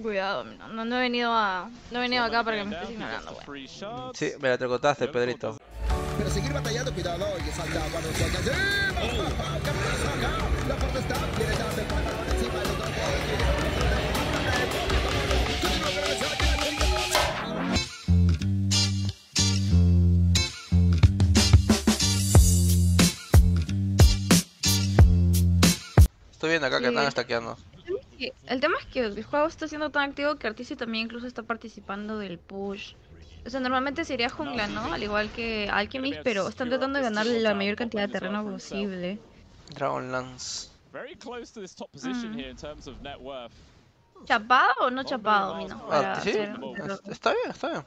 Cuidado, no he venido acá para que me estés ignorando, güey. Sí, me la trocotaste, Pedrito. Pero seguir batallando, cuidado, y salta cuando se alcanza. La puerta está, quiere darse cuenta por encima de todo. Estoy viendo acá que están stackeando. El tema es que el juego está siendo tan activo que Artizi también incluso está participando del push. O sea, normalmente sería jungla, ¿no? Al igual que Alchemist, pero están tratando de ganar la mayor cantidad de terreno posible. Dragonlance. ¿Chapado o no chapado? No, sí, está bien, está bien.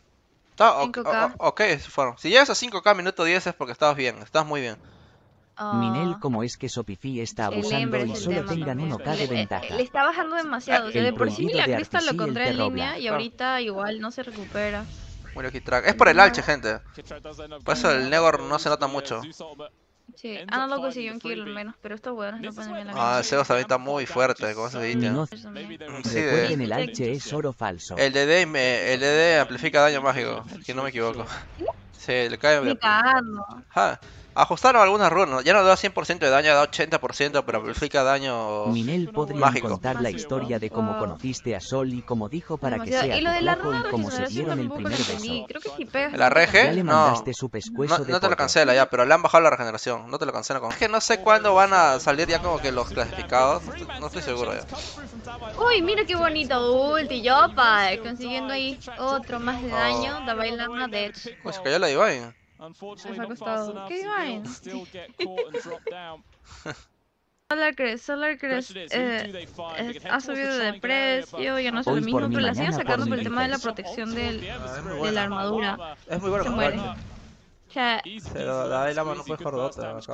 Está ok, se fueron. Si llegas a 5K minuto 10 es porque estabas bien, estás muy bien. Minel, como es que Shopify está abusando y solo tengan 1K de ventaja. Le está bajando demasiado, o sea, de por sí la Cristal lo encontré en línea y ahorita igual no se recupera. Bueno, aquí track. Es por el alche, gente. Por eso el Negor no se nota mucho. Sí, no lo consiguió un kill menos, pero estos huevones no ponen bien la cara. Ah, el Zeus también está muy fuerte, como se dice. Sí, recuerden, el alche es oro falso. El DD amplifica daño mágico, que no me equivoco. Sí, le cae... Me cagando. Ajustaron algunas runas, ya no da 100% de daño, da 80%, pero amplifica daño mágico. Minel podría contar la historia de cómo conociste a Sol y cómo dijo para demasiado. Que sea y lo de la runa, y cómo se dieron el primer beso. Creo que si pegas, ¿la rege? No te lo cancela ya, pero le han bajado la regeneración, no te lo cancela. Es que no sé cuándo van a salir ya como que los clasificados, no estoy seguro ya. Uy, mira qué bonito ulti, yopa, consiguiendo ahí otro más de daño, da bailando de hecho. Uy, se cayó la Divine. ¿Qué Divine? Solarcrest ha subido de precio, ya no es lo mismo, pero la siguen sacando por el tema de la protección de la armadura. Es muy bueno. Se muere. Pero la mano fue jordota. Es que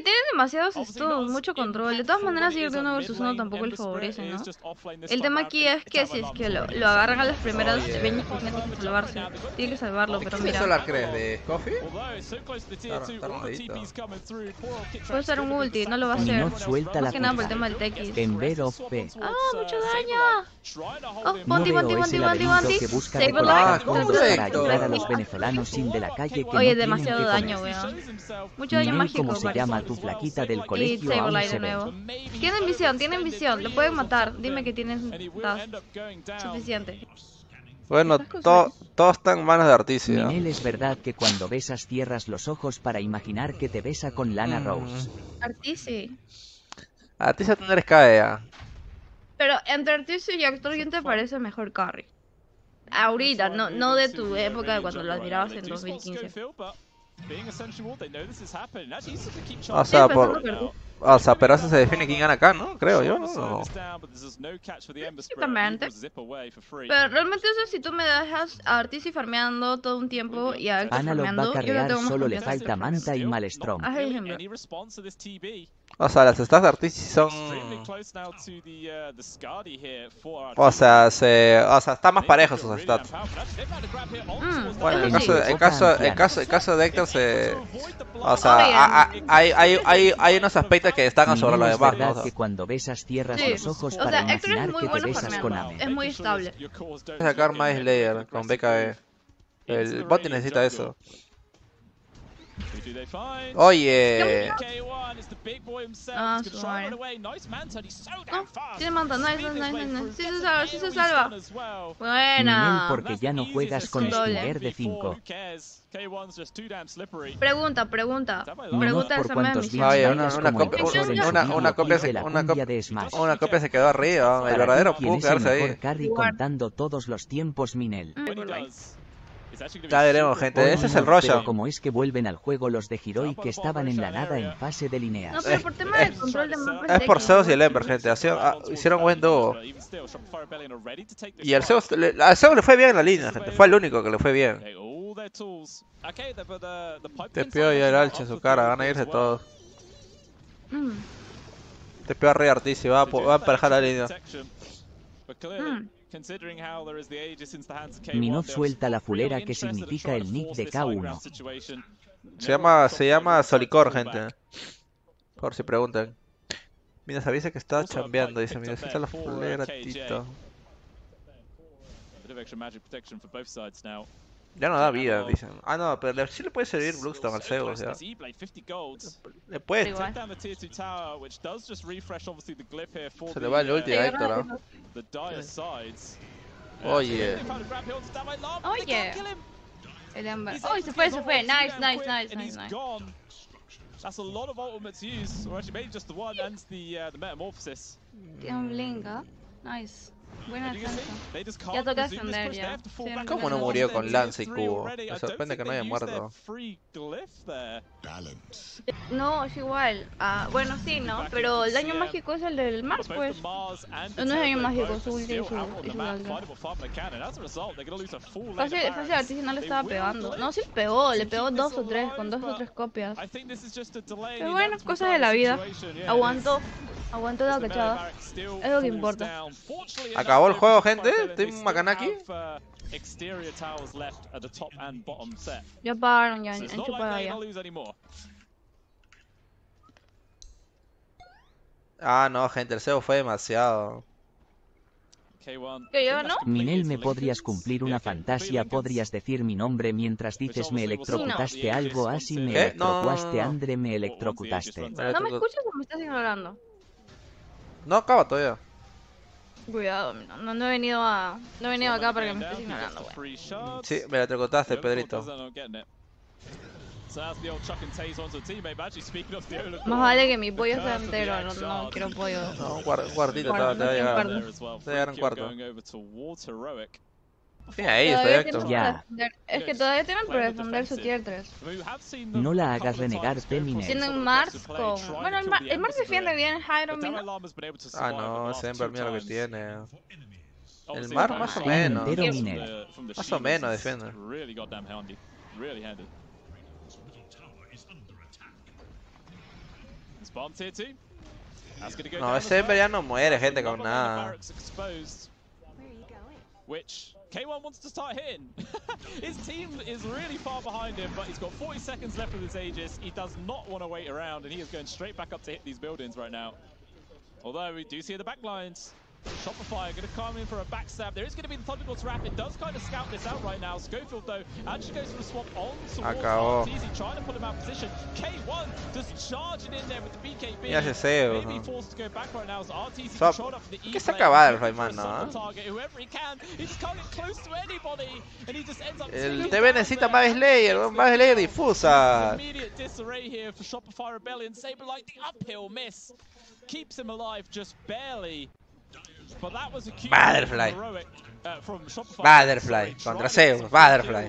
tienen demasiados estos, mucho control. De todas maneras, ir de uno versus uno tampoco les favorece, ¿no? El tema aquí es que si es que lo agarran a las primeras, Benji tiene que salvarse. Tiene que salvarlo, pero mira. ¿Qué Solarcrest de Coffee? Puede ser un ulti, no lo va a hacer. Más que nada por el tema del TX. ¡Ah, mucho daño! ¡Oh, Bondi! Sebo la cara. Venezolanos sin de la calle que oye, no demasiado que daño, weón. Mucho daño mágico, como se llama tu flaquita del colegio. Y Sableye de nuevo. Tienen visión, lo pueden matar. Dime que tienen suficiente. Bueno, todos están en manos de Artizi. Minel, es verdad que cuando besas cierras los ojos para imaginar que te besa con Lana Rose. Artizi. Artizi no eres KDA. Pero entre Artizi y Héctor, ¿quién te parece mejor carry? Ahorita, no de tu época de cuando lo admirabas en 2015. Pero eso se define quién gana acá, ¿no? Creo yo, ¿no? Exactamente. Pero realmente eso, si tú me dejas a Artizi farmeando todo un tiempo y a Héctor farmeando, yo no tengo más solo le falta Manta y Malestrom. O sea, las stats de Artizi son... O sea, están más parejos sus stats. Bueno, en caso de Héctor se... O sea, hay unos aspectos que están a sobre lo demás, ¿no? Que cuando besas cierras los ojos para imaginar que te besas con Ame. Es muy estable. Voy a sacar My Slayer con BKB. El bot necesita eso. Oye. Tiene manta, nice. Sí se salva. Buena. Porque ya no juegas con Stinger de 5. Pregunta esa misma. Oye, una copia se quedó arriba. El verdadero pudo quedarse ahí. Carry contando todos los tiempos, Minel. Ya veremos, gente, ese es el rollo. Como es que vuelven al juego los de Heroic que estaban en la nada en fase de lineas. No, pero por tema del control de mapas es por Zeus y el Ember, gente. Hicieron buen dúo. Y al Zeus le fue bien en la línea, gente. Fue el único que le fue bien. Te pio y el alche en su cara, van a irse todos. Te pio arriba Artizi, va a emparejar la línea. Minot suelta la fulera que significa el nick de K1. Se llama Solicor, gente. Por si preguntan. Mina se avisa que estaba chambeando, dice, mira, está la fulera, Tito. Ya no da vida, dicen. Ah, no, pero sí le puede servir Blue Stone al Zeus, o sea. Le puede. Se le va el ulti a Héctor, ¿no? Oye. Oye. El Ember. Oh, se fue. Nice, nice, nice, nice, nice. That's a lot of ultimates used, or actually maybe just the one and the metamorphosis. Nice. Buena lanza. Ya toca ascender ya. ¿Cómo no murió con lanza y cubo? Me sorprende que no haya muerto. No, es igual. Bueno, sí, ¿no? Pero el daño mágico es el del Mars, pues. No es daño mágico, su ulti y su lanza. Fácil, Artizi no le estaba pegando. No, sí pegó, le pegó dos o tres, con dos o tres copias. Pero bueno, cosas de la vida. Aguantó. Aguantó la cachada. Es lo que importa. Acabó el juego, gente. Estoy macanaki. Ya pagaron, ya. Enchufada ya. Ah, no, gente. El Sebo fue demasiado. ¿Que yo no? Minel, ¿me podrías cumplir una fantasía? ¿Podrías decir mi nombre mientras dices me electrocutaste sí, no. Algo así? Me electrocutaste, André, me electrocutaste. ¿No me escuchas o me estás ignorando? No acaba todavía. Cuidado, no he venido a... No he venido acá para que me estés ignorando, güey. Sí, me la trocotaste, Pedrito. Más vale que mi pollo sea entero, no quiero pollo. No, cuartito, te va a llegar. Te va a llegar en cuarto. Mira ahí, perfecto. Es que todavía tienen para defender su tier 3. No la hagas renegar, Teminets. Tienen Mars con... Bueno, el Mars defiende bien, Iron Mine. Ah, no, ese Ember, mira lo que tiene. El Mars más o menos. Más o menos defiende. No, ese Ember ya no muere, gente, con nada. Which K1 wants to start hitting. His team is really far behind him, but he's got 40 seconds left with his Aegis. He does not want to wait around, and he is going straight back up to hit these buildings right now. Although we do see the back lines. Shopify are going to come in for a backstab. There is going to be the Thunderbolt's Wrap. It does kind of scout this out right now. Schofield, though, actually goes for a swap on towards Artizi, trying to pull him out of position. K1 just charging in there with the BKB. Yeah, maybe forced to go back right now as Artizi controlled up for the E-Blade. He's whoever he can, he just can't get close to anybody. And he just ends up... El DB necesita más Slayer difusa. Immediate disarray here for Shopify Rebellion. Sablelight, the uphill miss. Keeps him alive just barely. Butterfly. Butterfly. Contra Zeus. Butterfly.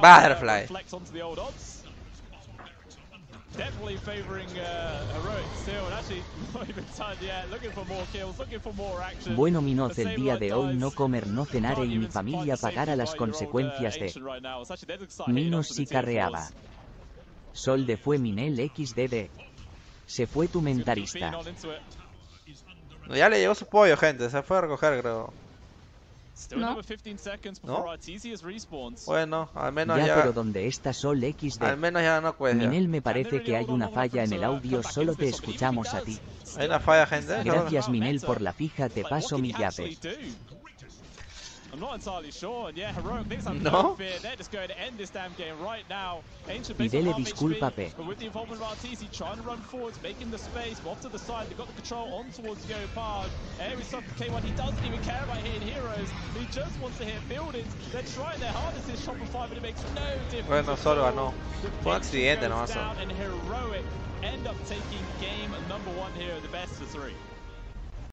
Butterfly. Definitely favoring Heroic still, and actually not even tired yet, looking for more kills, looking for more action. Bueno, Minoz, el día de hoy no comer, no cenar y mi familia pagara las consecuencias de Minos si carreaba. Sol de fue Minel XDD. Se fue tu mentalista. Ya le llegó su pollo, gente, se fue a recoger, creo. No. ¿No? Bueno, al menos ya... pero donde está Sol XD. Al menos ya no cuesta. Minel, me parece que hay una falla en el audio, solo te escuchamos a ti. Hay una falla, gente. Gracias, Minel, por la fija, te paso mi llave. No. Pídele disculpa, P. Bueno, solo ganó. Fue un accidente nomás.